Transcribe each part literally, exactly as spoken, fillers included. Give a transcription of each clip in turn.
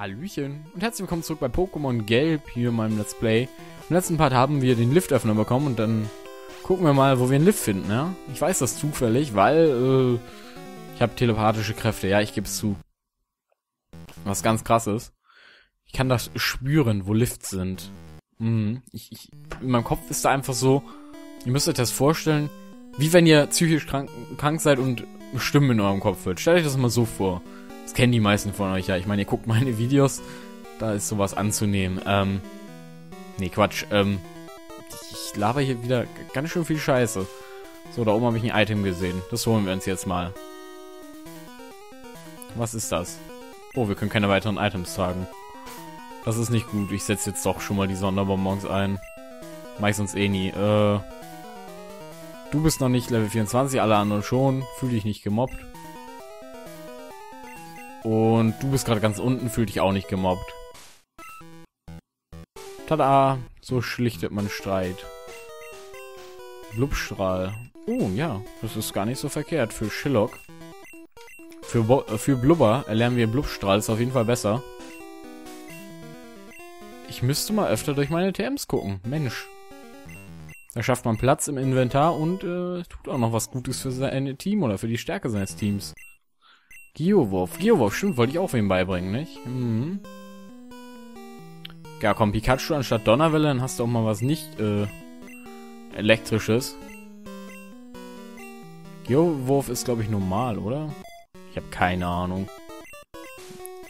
Hallöchen und herzlich willkommen zurück bei Pokémon Gelb, hier in meinem Let's Play. Im letzten Part haben wir den Liftöffner bekommen und dann gucken wir mal, wo wir einen Lift finden, ja? Ich weiß das zufällig, weil, äh, ich habe telepathische Kräfte, ja, ich gebe es zu. Was ganz krass ist, ich kann das spüren, wo Lifts sind. Mhm. Ich, ich, in meinem Kopf ist da einfach so, ihr müsst euch das vorstellen, wie wenn ihr psychisch krank, krank seid und Stimmen in eurem Kopf hört. Stellt euch das mal so vor. Das kennen die meisten von euch, ja. Ich meine, ihr guckt meine Videos, da ist sowas anzunehmen. Ähm, nee, Quatsch. Ähm, ich laber hier wieder ganz schön viel Scheiße. So, da oben habe ich ein Item gesehen. Das holen wir uns jetzt mal. Was ist das? Oh, wir können keine weiteren Items tragen. Das ist nicht gut. Ich setze jetzt doch schon mal die Sonderbonbons ein. Mach ich sonst eh nie. Äh, du bist noch nicht Level vierundzwanzig, alle anderen schon. Fühl dich nicht gemobbt. Und du bist gerade ganz unten, fühl dich auch nicht gemobbt. Tada! So schlichtet man Streit. Blubstrahl. Oh, ja. Das ist gar nicht so verkehrt für Schillok. Für, Bo äh, für Blubber erlernen wir Blubstrahl. Ist auf jeden Fall besser. Ich müsste mal öfter durch meine T Ms gucken. Mensch. Da schafft man Platz im Inventar und äh, tut auch noch was Gutes für sein Team oder für die Stärke seines Teams. Geowurf. Geowurf, stimmt, wollte ich auch wem beibringen, nicht? Mhm. Ja, komm, Pikachu anstatt Donnerwelle, dann hast du auch mal was nicht, äh, elektrisches. Geowurf ist, glaube ich, normal, oder? Ich habe keine Ahnung.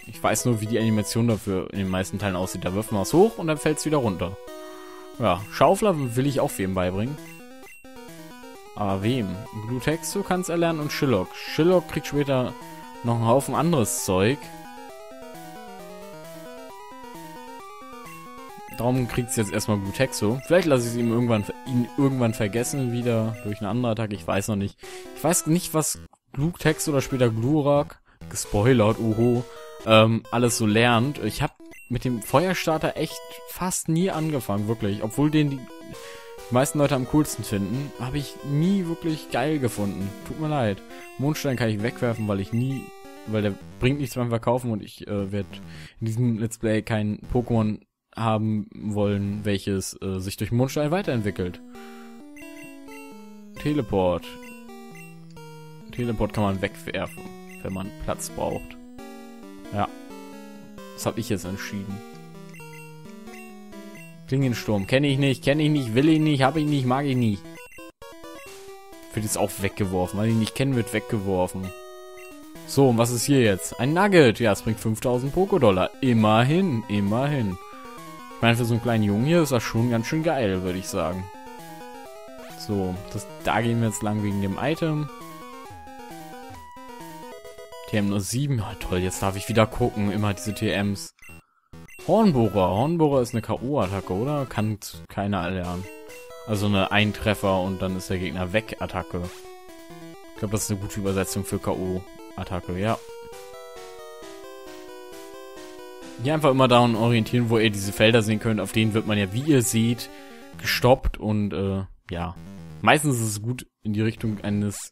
Ich weiß nur, wie die Animation dafür in den meisten Teilen aussieht. Da wirft man was hoch und dann fällt es wieder runter. Ja, Schaufler will ich auch wem beibringen. Aber wem? Glutexo kannst erlernen und Schillok. Schillok kriegt später noch einen Haufen anderes Zeug. Darum kriegt es jetzt erstmal Glutexo. Vielleicht lasse ich es ihm irgendwann, ihn irgendwann vergessen, wieder durch eine andere Attacke. Ich weiß noch nicht. Ich weiß nicht, was Glutexo oder später Glurak, gespoilert, oho, ähm, alles so lernt. Ich habe mit dem Feuerstarter echt fast nie angefangen, wirklich. Obwohl den die meisten Leute am coolsten finden, habe ich nie wirklich geil gefunden. Tut mir leid. Mondstein kann ich wegwerfen, weil ich nie, weil der bringt nichts beim Verkaufen und ich äh, werde in diesem Let's Play kein Pokémon haben wollen, welches äh, sich durch Mondstein weiterentwickelt. Teleport. Teleport kann man wegwerfen, wenn man Platz braucht. Ja. Das habe ich jetzt entschieden. Klingensturm. Kenne ich nicht, kenne ich nicht, will ich nicht, habe ich nicht, mag ich nicht. Wird jetzt auch weggeworfen. Weil ich nicht kenne, wird weggeworfen. So, und was ist hier jetzt? Ein Nugget. Ja, es bringt fünftausend Pokodollar. Immerhin, immerhin. Ich meine, für so einen kleinen Jungen hier ist das schon ganz schön geil, würde ich sagen. So, das, da gehen wir jetzt lang wegen dem Item. T M null sieben. Ja, toll, jetzt darf ich wieder gucken. Immer diese T Ms. Hornbohrer. Hornbohrer ist eine K O-Attacke, oder? Kann keiner erlernen. Also eine Eintreffer und dann ist der Gegner weg-Attacke. Ich glaube, das ist eine gute Übersetzung für K O-Attacke, ja. Hier einfach immer daran orientieren, wo ihr diese Felder sehen könnt. Auf denen wird man ja, wie ihr seht, gestoppt und, äh, ja. Meistens ist es gut, in die Richtung eines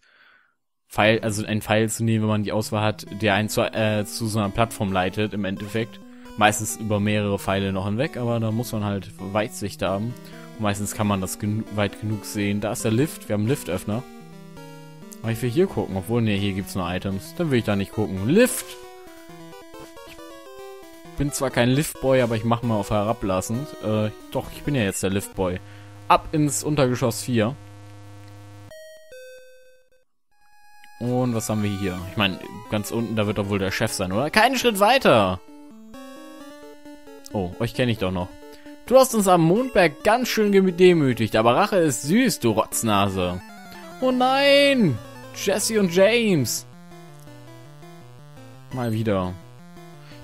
Pfeil, also einen Pfeil zu nehmen, wenn man die Auswahl hat, der einen zu, äh, zu so einer Plattform leitet, im Endeffekt. Meistens über mehrere Pfeile noch hinweg, aber da muss man halt Weitsicht haben. Und meistens kann man das genu weit genug sehen. Da ist der Lift, wir haben einen Liftöffner. Aber ich will hier gucken, obwohl, ne, hier gibt es nur Items. Dann will ich da nicht gucken. Lift! Ich bin zwar kein Liftboy, aber ich mache mal auf herablassend. Äh, doch, ich bin ja jetzt der Liftboy. Ab ins Untergeschoss vier. Und was haben wir hier? Ich meine, ganz unten, da wird doch wohl der Chef sein, oder? Keinen Schritt weiter! Oh, euch kenne ich doch noch. Du hast uns am Mondberg ganz schön gedemütigt, aber Rache ist süß, du Rotznase. Oh nein! Jessie und James! Mal wieder.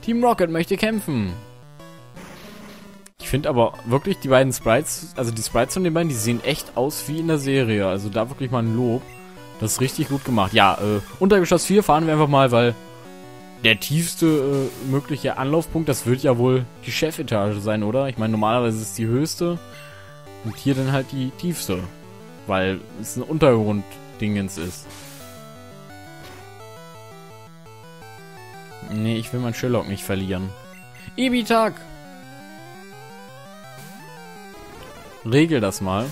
Team Rocket möchte kämpfen. Ich finde aber wirklich die beiden Sprites, also die Sprites von den beiden, die sehen echt aus wie in der Serie. Also da wirklich mal ein Lob. Das ist richtig gut gemacht. Ja, äh, Untergeschoss vier fahren wir einfach mal, weil der tiefste äh, mögliche Anlaufpunkt, das wird ja wohl die Chefetage sein, oder? Ich meine, normalerweise ist es die höchste und hier dann halt die tiefste, weil es ein Untergrunddingens ist. Nee, ich will meinen Schillok nicht verlieren. Iwitak! Regel das mal.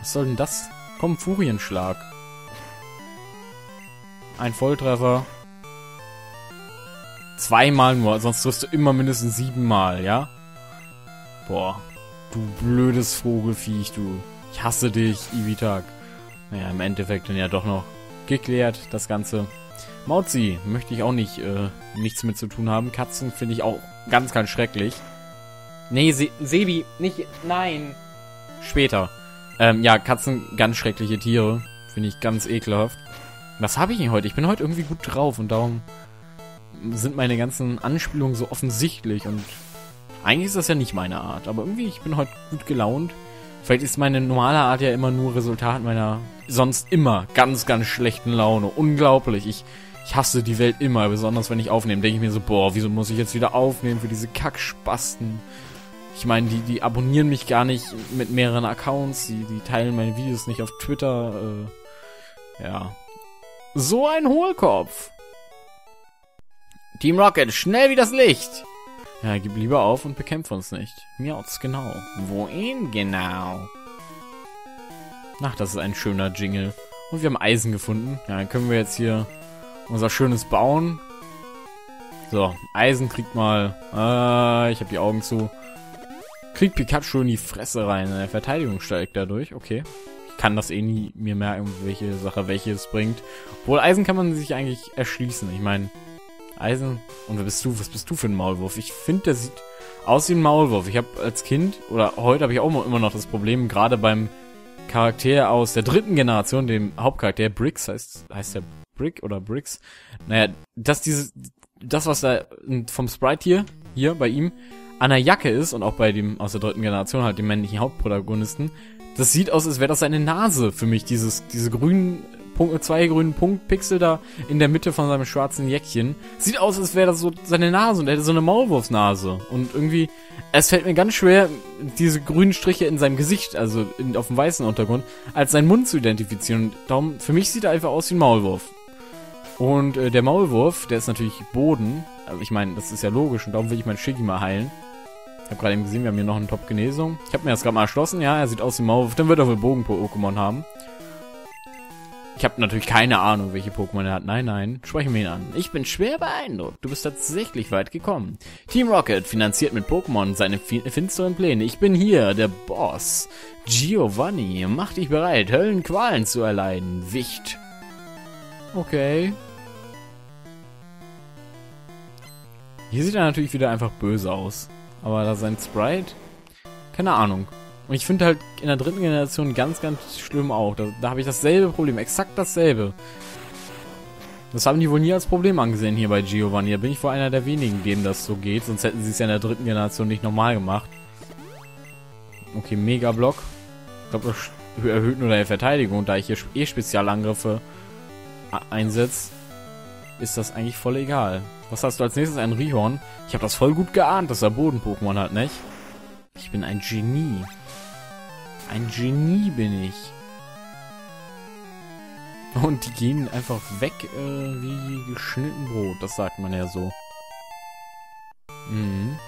Was soll denn das? Komm, Furienschlag. Ein Volltreffer. Zweimal nur, sonst wirst du immer mindestens siebenmal, ja? Boah, du blödes Vogelfiech, du. Ich hasse dich, Iwitak. Naja, im Endeffekt dann ja doch noch geklärt, das Ganze. Mautzi, möchte ich auch nicht, äh, nichts mit zu tun haben. Katzen finde ich auch ganz, ganz schrecklich. Nee, Se Sebi, nicht, nein. Später. Ähm, ja, Katzen, ganz schreckliche Tiere. Finde ich ganz ekelhaft. Was habe ich denn heute? Ich bin heute irgendwie gut drauf und darum sind meine ganzen Anspielungen so offensichtlich und eigentlich ist das ja nicht meine Art, aber irgendwie, ich bin heute gut gelaunt. Vielleicht ist meine normale Art ja immer nur Resultat meiner sonst immer ganz, ganz schlechten Laune. Unglaublich. Ich, ich hasse die Welt immer, besonders wenn ich aufnehme. Denke ich mir so, boah, wieso muss ich jetzt wieder aufnehmen für diese Kackspasten? Ich meine, die, die abonnieren mich gar nicht mit mehreren Accounts, die, die teilen meine Videos nicht auf Twitter. Äh, ja. So ein Hohlkopf. Team Rocket, schnell wie das Licht. Ja, gib lieber auf und bekämpf uns nicht. Miauz, genau. Wohin genau? Ach, das ist ein schöner Jingle. Und wir haben Eisen gefunden. Ja, dann können wir jetzt hier unser schönes bauen. So, Eisen kriegt mal... Äh, ich habe die Augen zu. Kriegt Pikachu in die Fresse rein. Seine Verteidigung steigt dadurch. Okay. Ich kann das eh nie mir merken, welche Sache welches bringt. Obwohl, Eisen kann man sich eigentlich erschließen. Ich meine... Eisen. Und wer bist du? Was bist du für ein Maulwurf? Ich finde, der sieht aus wie ein Maulwurf. Ich habe als Kind, oder heute habe ich auch immer noch das Problem, gerade beim Charakter aus der dritten Generation, dem Hauptcharakter, Bricks, heißt, heißt der Brick oder Bricks? Naja, dass dieses, das, was da vom Sprite hier, hier bei ihm, an der Jacke ist und auch bei dem aus der dritten Generation, halt dem männlichen Hauptprotagonisten, das sieht aus, als wäre das seine Nase für mich, dieses, diese grünen zwei grünen Punktpixel da in der Mitte von seinem schwarzen Jäckchen. Sieht aus, als wäre das so seine Nase und er hätte so eine Maulwurfsnase. Und irgendwie, es fällt mir ganz schwer, diese grünen Striche in seinem Gesicht, also in, auf dem weißen Untergrund, als seinen Mund zu identifizieren. Und darum, für mich sieht er einfach aus wie ein Maulwurf. Und äh, der Maulwurf, der ist natürlich Boden. Also ich meine, das ist ja logisch und darum will ich meinen Shiggy mal heilen. Ich habe gerade eben gesehen, wir haben hier noch einen Top-Genesung. Ich habe mir das gerade mal erschlossen. Ja, er sieht aus wie ein Maulwurf. Dann wird er wohl Bogen-Pokémon haben. Ich habe natürlich keine Ahnung, welche Pokémon er hat. Nein, nein, sprechen wir ihn an. Ich bin schwer beeindruckt. Du bist tatsächlich weit gekommen. Team Rocket finanziert mit Pokémon seine finsteren Pläne. Ich bin hier, der Boss. Giovanni, mach dich bereit, Höllenqualen zu erleiden. Wicht. Okay. Hier sieht er natürlich wieder einfach böse aus. Aber da sein Sprite? Keine Ahnung. Und ich finde halt in der dritten Generation ganz, ganz schlimm auch. Da, da habe ich dasselbe Problem, exakt dasselbe. Das haben die wohl nie als Problem angesehen hier bei Giovanni. Da bin ich wohl einer der wenigen, dem das so geht. Sonst hätten sie es ja in der dritten Generation nicht normal gemacht. Okay, Mega-Block. Ich glaube, das erhöht nur deine Verteidigung. Da ich hier eh Spezialangriffe einsetze, ist das eigentlich voll egal. Was hast du als nächstes? Ein Rihorn. Ich habe das voll gut geahnt, dass er Boden-Pokémon hat, nicht? Ich bin ein Genie. Ein Genie bin ich. Und die gehen einfach weg äh, wie geschnitten Brot. Das sagt man ja so. Mhm.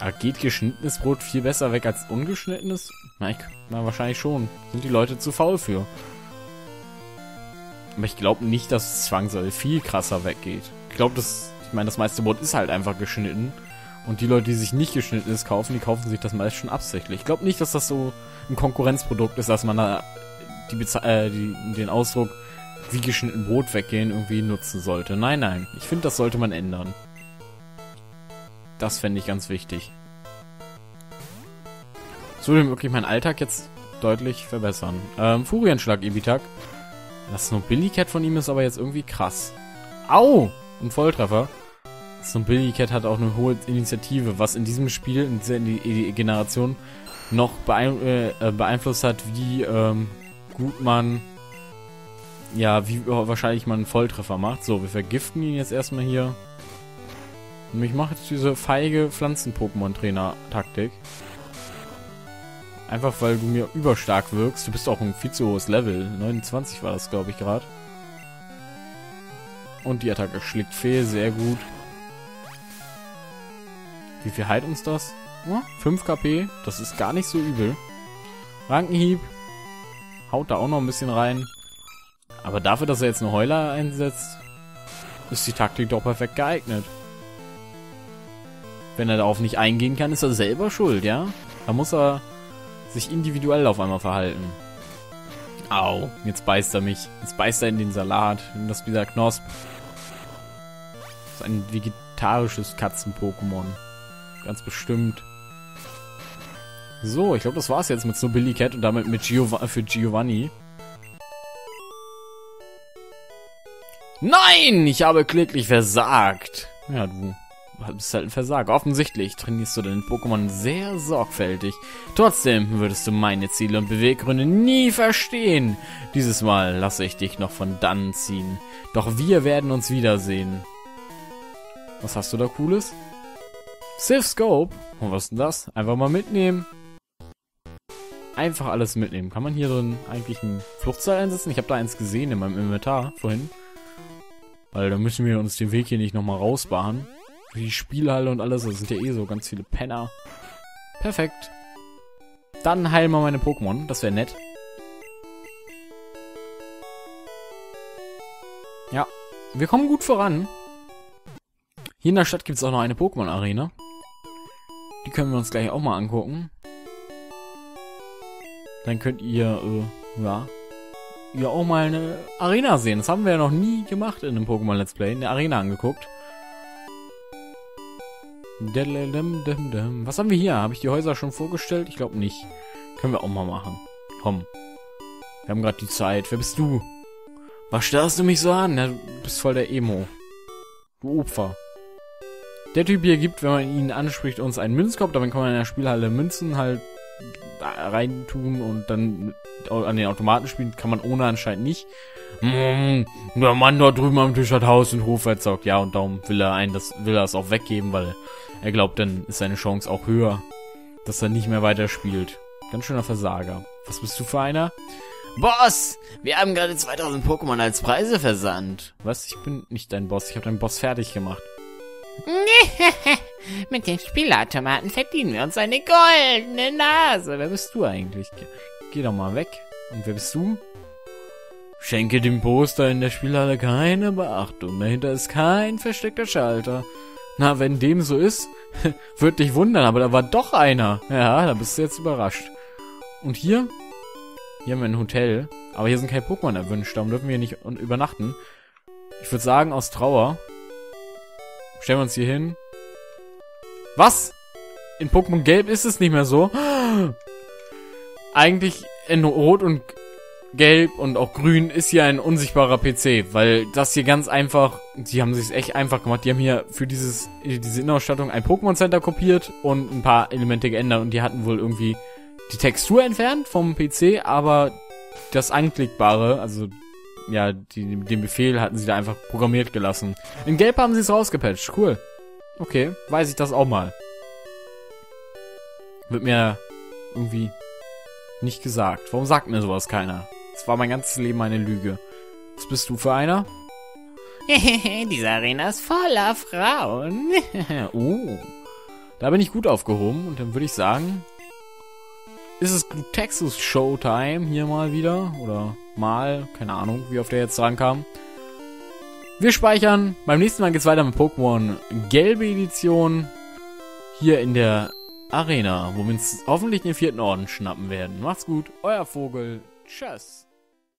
Aber geht geschnittenes Brot viel besser weg als ungeschnittenes? Na, ich, na wahrscheinlich schon. Sind die Leute zu faul für. Aber ich glaube nicht, dass es zwangsläufig viel krasser weggeht. Ich glaube, das... Ich meine, das meiste Brot ist halt einfach geschnitten. Und die Leute, die sich nicht geschnittenes kaufen, die kaufen sich das meist schon absichtlich. Ich glaube nicht, dass das so ein Konkurrenzprodukt ist, dass man da die Beze äh, die, den Ausdruck wie geschnitten Brot weggehen irgendwie nutzen sollte. Nein, nein. Ich finde, das sollte man ändern. Das fände ich ganz wichtig. Das würde wirklich meinen Alltag jetzt deutlich verbessern. Ähm, Furienschlag, Ibitag. Das Snobilicat von ihm ist aber jetzt irgendwie krass. Au! Ein Volltreffer. Snobilicat hat auch eine hohe Initiative, was in diesem Spiel, in dieser Generation, noch beein äh, beeinflusst hat, wie ähm, gut man, ja, wie wahrscheinlich man einen Volltreffer macht. So, wir vergiften ihn jetzt erstmal hier. Und ich mache jetzt diese feige Pflanzen-Pokémon-Trainer-Taktik. Einfach, weil du mir überstark wirkst. Du bist auch ein viel zu hohes Level. neunundzwanzig war das, glaube ich, gerade. Und die Attacke schlägt fehl, sehr gut. Wie viel heilt uns das? fünf KP, das ist gar nicht so übel. Rankenhieb. Haut da auch noch ein bisschen rein. Aber dafür, dass er jetzt eine Heuler einsetzt, ist die Taktik doch perfekt geeignet. Wenn er darauf nicht eingehen kann, ist er selber schuld, ja? Da muss er sich individuell auf einmal verhalten. Au, jetzt beißt er mich. Jetzt beißt er in den Salat, in das wieder Knosp. Das ist ein vegetarisches Katzen-Pokémon. Ganz bestimmt. So, ich glaube, das war's jetzt mit Snobilicat und damit mit Giova für Giovanni. Nein, ich habe kläglich versagt. Ja, du bist halt ein Versager. Offensichtlich trainierst du deinen Pokémon sehr sorgfältig. Trotzdem würdest du meine Ziele und Beweggründe nie verstehen. Dieses Mal lasse ich dich noch von dann ziehen. Doch wir werden uns wiedersehen. Was hast du da Cooles? Sylph Scope. Und was ist denn das? Einfach mal mitnehmen. Einfach alles mitnehmen. Kann man hier drin eigentlich ein Fluchtseil einsetzen? Ich habe da eins gesehen in meinem Inventar vorhin. Weil da müssen wir uns den Weg hier nicht nochmal rausbahnen. Die Spielhalle und alles, das sind ja eh so ganz viele Penner. Perfekt. Dann heilen wir meine Pokémon, das wäre nett. Ja, wir kommen gut voran. Hier in der Stadt gibt es auch noch eine Pokémon-Arena. Die können wir uns gleich auch mal angucken. Dann könnt ihr, äh, ja... ja auch mal eine Arena sehen. Das haben wir ja noch nie gemacht in einem Pokémon Let's Play. Eine Arena angeguckt. Was haben wir hier? Habe ich die Häuser schon vorgestellt? Ich glaube nicht. Können wir auch mal machen. Komm. Wir haben gerade die Zeit. Wer bist du? Was starrst du mich so an? Ja, du bist voll der Emo. Du Opfer. Der Typ hier gibt, wenn man ihn anspricht, uns einen Münzkorb. Damit kann man in der Spielhalle Münzen halt reintun und dann an den Automaten spielen, kann man ohne anscheinend nicht. Mm, der Mann da drüben am Tisch hat Haus und Hof verzockt. Ja, und darum will er einen, das will er es auch weggeben, weil er glaubt, dann ist seine Chance auch höher, dass er nicht mehr weiterspielt. Ganz schöner Versager. Was bist du für einer? Boss! Wir haben gerade zweitausend Pokémon als Preise versandt. Was? Ich bin nicht dein Boss. Ich habe deinen Boss fertig gemacht. Mit den Spielautomaten verdienen wir uns eine goldene Nase. Wer bist du eigentlich? Geh, geh doch mal weg. Und wer bist du? Schenke dem Poster in der Spielhalle keine Beachtung. Dahinter ist kein versteckter Schalter. Na, wenn dem so ist, würde dich wundern, aber da war doch einer. Ja, da bist du jetzt überrascht. Und hier? Hier haben wir ein Hotel. Aber hier sind keine Pokémon erwünscht. Darum dürfen wir hier nicht übernachten. Ich würde sagen, aus Trauer stellen wir uns hier hin. Was? In Pokémon Gelb ist es nicht mehr so. Eigentlich in Rot und Gelb und auch Grün ist hier ein unsichtbarer P C, weil das hier ganz einfach, die haben sich echt einfach gemacht. Die haben hier für dieses diese Innenausstattung ein Pokémon Center kopiert und ein paar Elemente geändert und die hatten wohl irgendwie die Textur entfernt vom P C, aber das Anklickbare, also ja, die, den Befehl hatten sie da einfach programmiert gelassen. In Gelb haben sie es rausgepatcht. Cool. Okay, weiß ich das auch mal. Wird mir irgendwie nicht gesagt. Warum sagt mir sowas keiner? Das war mein ganzes Leben eine Lüge. Was bist du für einer? Diese Arena ist voller Frauen. Oh. Da bin ich gut aufgehoben und dann würde ich sagen, ist es Glutexos Showtime hier mal wieder oder mal, keine Ahnung, wie oft der jetzt rankam. Wir speichern. Beim nächsten Mal geht's weiter mit Pokémon Gelbe Edition hier in der Arena, wo wir uns hoffentlich den vierten Orden schnappen werden. Macht's gut, euer Vogel. Tschüss.